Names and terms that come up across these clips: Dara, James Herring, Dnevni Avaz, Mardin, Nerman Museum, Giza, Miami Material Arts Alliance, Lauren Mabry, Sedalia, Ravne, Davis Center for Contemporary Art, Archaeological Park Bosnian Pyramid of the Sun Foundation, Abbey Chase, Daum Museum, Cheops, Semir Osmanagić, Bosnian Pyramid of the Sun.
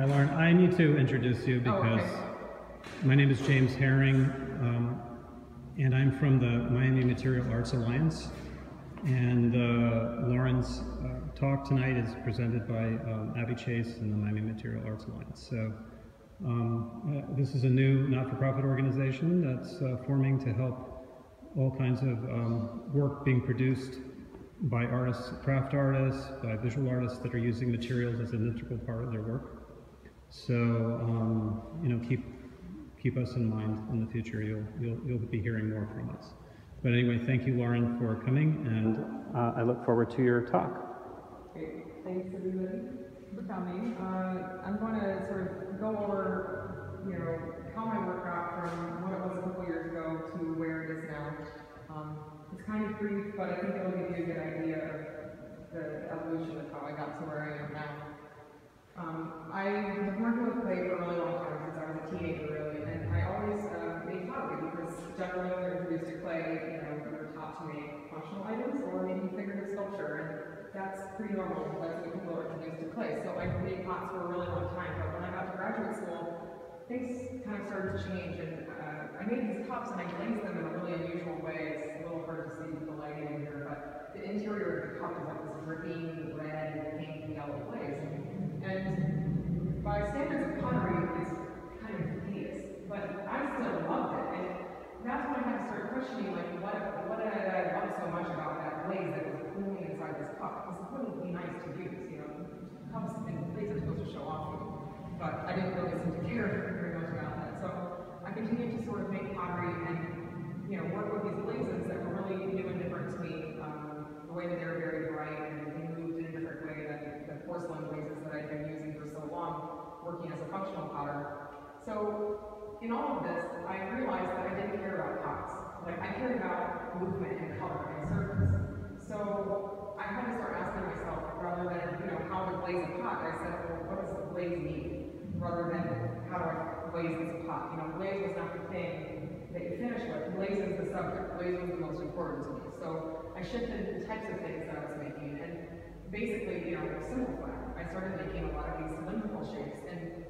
Hi, Lauren. I need to introduce you because my name is James Herring, and I'm from the Miami Material Arts Alliance. And Lauren's talk tonight is presented by Abbey Chase and the Miami Material Arts Alliance. So this is a new not-for-profit organization that's forming to help all kinds of work being produced by artists, craft artists, by visual artists that are using materials as an integral part of their work. So, you know, keep us in mind in the future. You'll be hearing more from us. But anyway, thank you, Lauren, for coming, and I look forward to your talk. Great. Thanks, everybody, for coming. I'm going to sort of go over, you know, how my work got from what it was a couple years ago to where it is now. It's kind of brief, but I think it'll give you a good idea of the evolution of how I got to where I am now. I have worked with clay for a really long time, since I was a teenager, really, and I always made fun of it because generally when you're introduced to clay, you know, you're taught to make functional items or maybe figurative sculpture, and that's pretty normal. That's when people are introduced to clay. So I made pots for a really long time, but when I got to graduate school, things kind of started to change, and I made these cups and I glazed them in a really unusual way. It's a little hard to see the lighting in here, but the interior of the cup is like this dripping red and pink and yellow glaze. And by standards of pottery, it's kind of hideous, but I still loved it. And that's when I had to start questioning, like, what did I love so much about that glaze that was only inside this cup? Because it wouldn't be nice to use, you know? Cups and glaze are supposed to show off, but I didn't really seem to care very much about that. So I continued to sort of make pottery and, you know, work with these glazes that were really new and different to me, the way that they were very bright and they moved in a different way than the porcelain glazes that I'd been using for so long, working as a functional potter. So in all of this, I realized that I didn't care about pots. Like, I cared about movement and color and surface. So I had to start asking myself, rather than, you know, how to glaze a pot, I said, well, what does the glaze mean? Rather than how do I glaze this pot? You know, glaze was not the thing that you finish with. Glaze is the subject. Glaze was the most important to me. So I shifted the types of things that I was making, and basically, you know, simplifying. I started making a lot of these cylindrical shapes, and,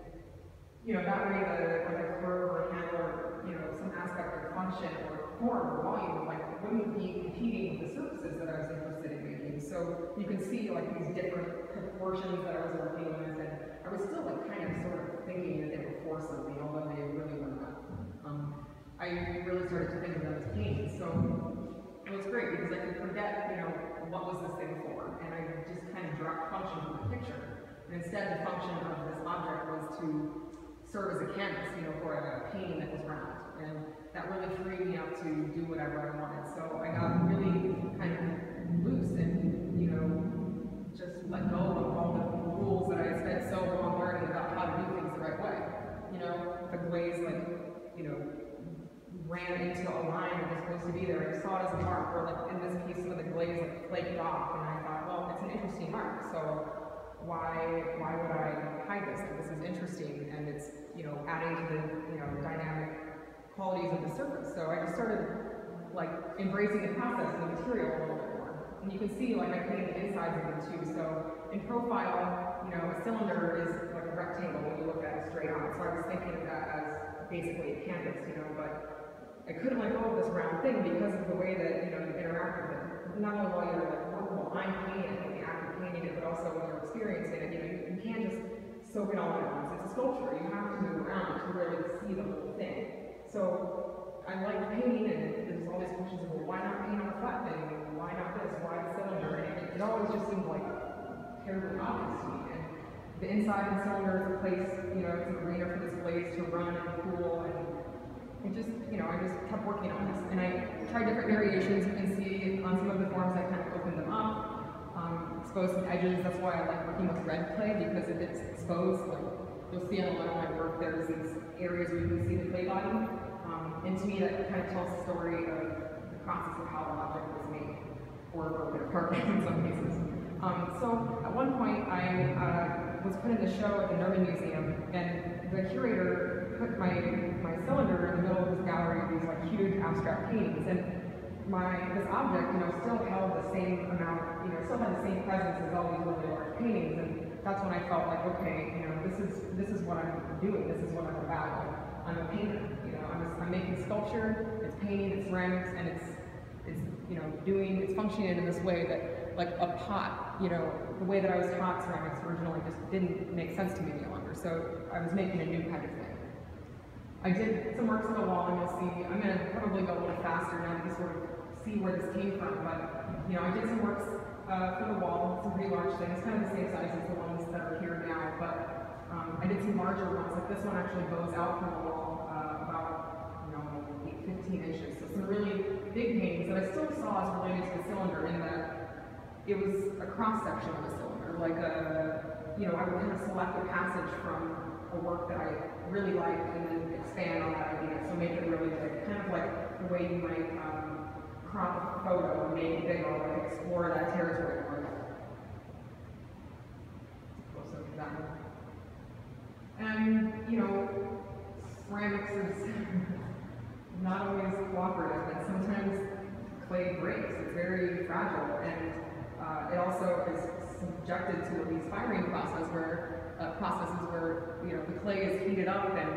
you know, that way the, like, a curve or a handle or, you know, some aspect of function or form or volume, like, wouldn't be competing with the surfaces that I was interested in making. So you can see, like, these different proportions that I was working with, and I was still, like, kind of sort of thinking that they were for something, although they really were not. I really started to think about those paintings, so it was great because I could forget, you know, what was this thing for, and I just kind of dropped function from the picture. And instead, the function of this object was to serve as a canvas, you know, for a painting that was round. And that really freed me up to do whatever I wanted. So I got really kind of loose and, you know, just let go of all the rules that I had spent so long learning about how to do things the right way. You know, the glaze, like, you know, ran into a line that was supposed to be there. I saw it as a mark, or, like, in this case, some of the glaze, like, flaked off, and I thought, well, it's an interesting mark, so why would I hide this? Like, this is interesting, and it's, you know, adding to the, you know, dynamic qualities of the surface. So I just started, like, embracing the process and the material a little bit more. And you can see, like, I painted the insides of them too. So in profile, you know, a cylinder is like a rectangle when you look at it straight on. So I was thinking of that as basically a canvas, you know, but I couldn't let go of this round thing because of the way that, you know, you interact with it. Not only while you're like, well, I'm painting it, the act of painting it, but also when you're experiencing it, you know, you can't just soak it all in at once. It's a sculpture. You have to move around to really see the whole thing. So I like painting, and there's all these questions of, well, why not paint on a flat thing? Why not this? Why the cylinder? And it always just seemed like terribly obvious to me. And the inside of the cylinder is a place, you know, it's an arena for this glaze to run and cool, and it just, you know, I just kept working on this, and I tried different variations. You can see on some of the forms I kind of opened them up, exposed some edges. That's why I like working with red clay, because if it's exposed, like, you'll see on a lot of my work, there's these areas where you can see the clay body, and to me that kind of tells the story of the process of how an object was made, or broken apart in some cases. So at one point I was put in the show at the Nerman Museum, and the curator put my cylinder in the middle of this gallery of these, like, huge abstract paintings, and this object, you know, still held the same amount, you know, still had the same presence as all these really large paintings, and that's when I felt like, okay, you know, this is what I'm doing. This is what I'm about. Like, I'm a painter. You know, I'm making sculpture. It's painting. It's ceramics, and it's you know it's functioning in this way that like a pot. You know, the way that I was taught ceramics originally just didn't make sense to me any longer. So I was making a new kind of thing. I did some works on the wall, and you'll see. I'm going to probably go a little faster now to sort of see where this came from. But you know, I did some works for the wall, some pretty large things, kind of the same size as the ones that are here now. But I did some larger ones. Like this one actually goes out from the wall about 15 inches. So some really big paintings that I still saw as related to the cylinder, in that it was a cross section of the cylinder. Like a I would kind of select a passage from a work that I really liked and then expand on that idea. So make it really like, kind of like the way you might crop a photo and make it bigger, or like explore that territory more. Close up to that one. And ceramics is not always cooperative, and sometimes clay breaks. It's very fragile, and it also is subjected to an inspiring process where the clay is heated up and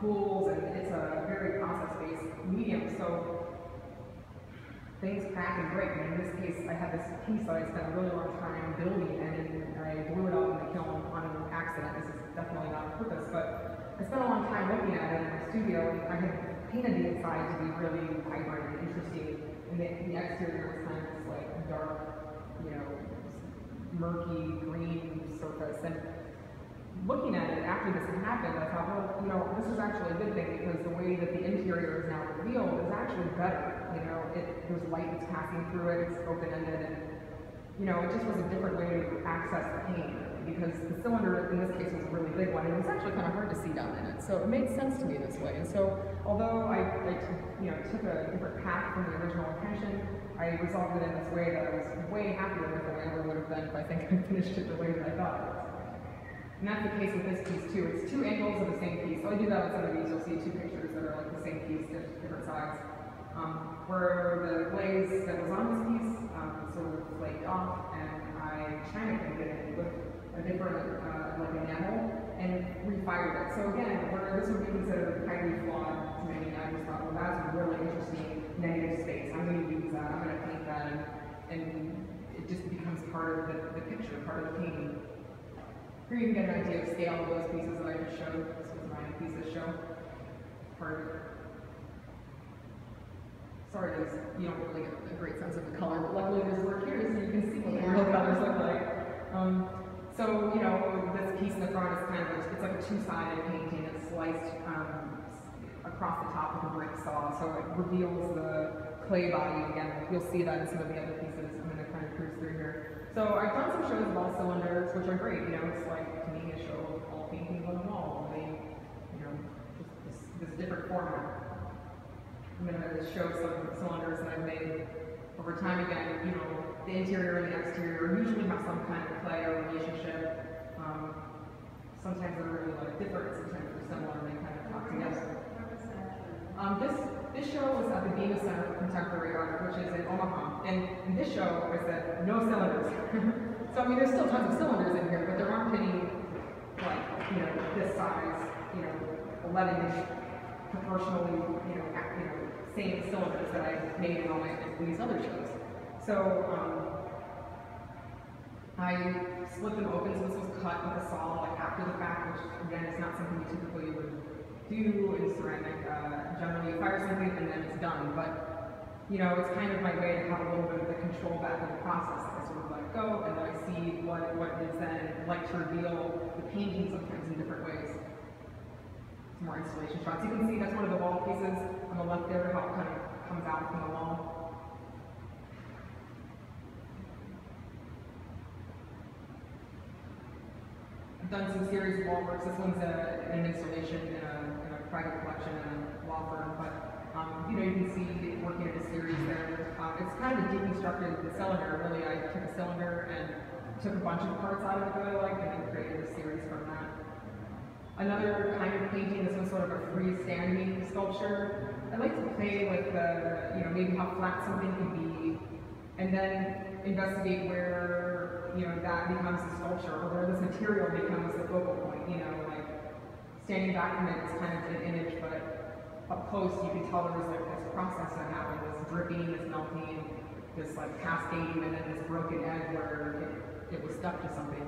cools, and it's a very process-based medium, so things crack and break. And in this case, I had this piece that I spent a really long time building, and I blew it up in the kiln on an accident. This is definitely not on purpose, but I spent a long time looking at it in my studio. I had painted the inside to be really vibrant and interesting, and the exterior was kind of this like dark, murky green surface. And looking at it after this had happened, I thought, well, this is actually a good thing, because the way that the interior is now revealed is actually better. There's light that's passing through it, it's open-ended, and it just was a different way to access the paint, because the cylinder in this case was a really big one, and it was actually kind of hard to see down in it. So it made sense to me this way. And so, although I took a different path from the original intention, I resolved it in this way that I was way happier with than I ever would have been if I think I finished it the way that I thought it was. And that's the case with this piece too. It's two angles of the same piece. So I do that with some of these. You'll see two pictures that are like the same piece, different sides. Where the glaze that was on this piece sort of flaked off, and I chinaed it with a different like enamel and refired it. So again, where this would be considered highly flawed to many, I just thought, well, that's a really interesting negative space. I'm going to use that. I'm going to paint that, and it just becomes part of the picture, part of the painting. Here you can get an idea of scale of those pieces that I just showed. This was my piece of show. Sorry, you don't really get a great sense of the color, but luckily there's work here, so you can see what the real colors look like. So, this piece in the front is kind of it's like a two-sided painting. It's sliced across the top of a brick saw, so it reveals the clay body again. You'll see that in some of the other pieces. I'm going to kind of cruise through here. So I've done some shows of all cylinders, which are great. It's like, to me, a show of all paintings on the wall. Just this different format. I'm going to show some cylinders that I've made over time. Again, the interior and the exterior usually have some kind of play or relationship. Sometimes they're really different, sometimes they're similar, and they kind of talk together. This show was at the Davis Center for Contemporary Art, which is in Omaha. And in this show, I said, no cylinders. So, there's still tons of cylinders in here, but there aren't any, this size, 11-inch proportionally, same cylinders that I've made in all these other shows. So, I slipped them open, so this was cut with a saw, after the fact, which, again, is not something you typically would do in ceramic. Generally, you fire something and then it's done. But it's kind of my way to have a little bit of the control back in the process. I sort of let go, and then I see what is then like to reveal the painting sometimes in different ways. Some more installation shots. You can see that's one of the wall pieces on the left there, how it kind of comes out from the wall. I've done some series of wall works. This one's an installation in a private collection in a law firm, but you can see it working in a series there. It's kind of deconstructed the cylinder. Really, I took a cylinder and took a bunch of parts out of it that I liked, and then created a series from that. Another kind of painting. This one's sort of a freestanding sculpture. I like to play with maybe how flat something can be, and then investigate where you know, that becomes the sculpture, or this material becomes the focal point, you know, like standing back from it is kind of an image, but up close you can tell there was like this process that happened, this dripping, this melting, this like cascading, and then this broken edge where it was stuck to something.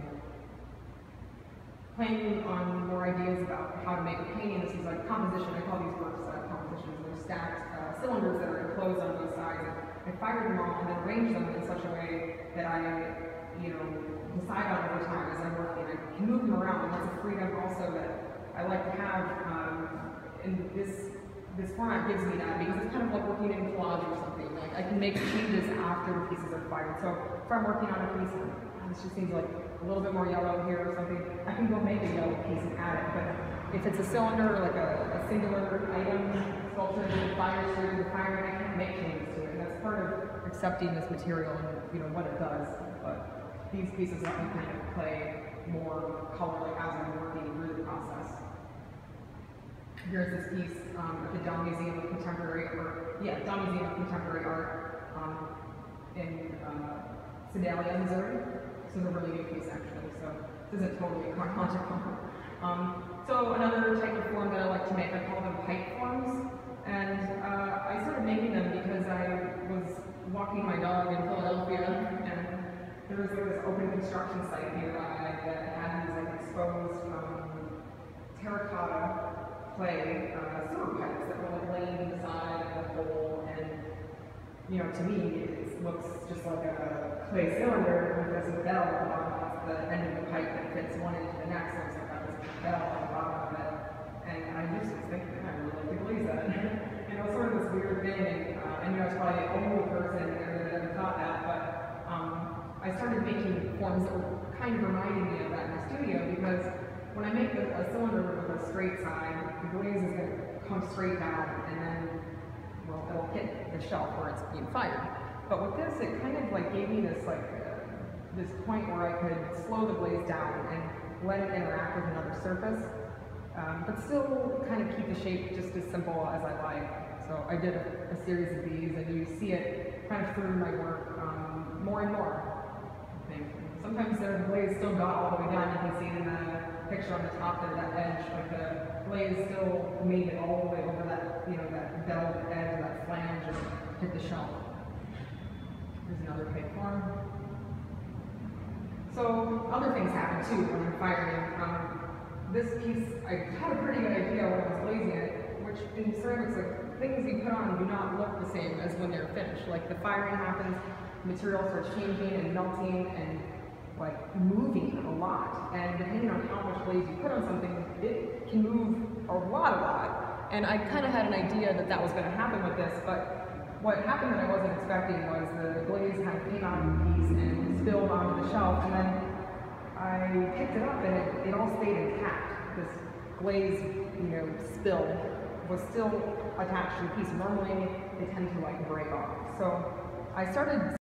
Playing on more ideas about how to make a painting, this is like composition. I call these works compositions. They're stacked cylinders that are enclosed on both sides. I fired them all and then arranged them in such a way that I, you know, decide on over time as I'm working. I can move them around, and that's a freedom also that I like to have. And this format gives me that, because it's kind of like working in collage or something. Like I can make changes after the pieces are fired. So if I'm working on a piece, this just seems like a little bit more yellow here or something, I can go make a yellow piece and add it. But if it's a cylinder or like a singular item sculpture that fires through the fire, I can't make changes to it. And that's part of accepting this material and, you know, what it does. But these pieces let me kind of play more color, like as I'm working through the process. Here's this piece at the Daum Museum of Contemporary Art. Yeah, Daum Museum of Contemporary Art in Sedalia, Missouri. This is a really good piece, actually, so this isn't totally chronological. So another type of form that I like to make, I call them pipe forms, and I started making them because I was walking my dog in Philadelphia, and there was like this open construction site nearby that had these like exposed terracotta clay sewer pipes that were like laying inside of the hole, and you know, to me, it looks just like a clay cylinder with this bell on the end of the pipe that fits one into the next, so it's like got this bell on the bottom of it. And I just was thinking, I really like to glaze that. And it was sort of this weird thing, and I knew I was probably the only person that ever thought that, but I started making forms that were kind of reminding me of that in the studio, because when I make a cylinder with a straight side, the glaze is going to come straight down, and then, well, it'll hit the shelf where it's being fired. But with this, it kind of like gave me this like this point where I could slow the glaze down and let it interact with another surface, but still kind of keep the shape just as simple as I like. So I did a series of these, and you see it kind of through my work more and more, I think. Sometimes the glaze still got all the way down. You can see in the picture on the top there, that edge, like the glaze still made it all the way over that, you know, that bell edge, or that flange, and hit the shelf. There's another pipe form. So other things happen too when I'm firing. This piece, I had a pretty good idea when I was glazing it, which in ceramics, like things you put on do not look the same as when they're finished. Like the firing happens, materials are changing and melting and like moving a lot. And depending on how much glaze you put on something, it can move a lot. And I kind of had an idea that that was going to happen with this, but what happened that I wasn't expecting was the glaze kind of came out of the piece and spilled onto the shelf, and then I picked it up and it all stayed intact. This glaze, you know, spill was still attached to the piece. Normally, they tend to like break off. So I started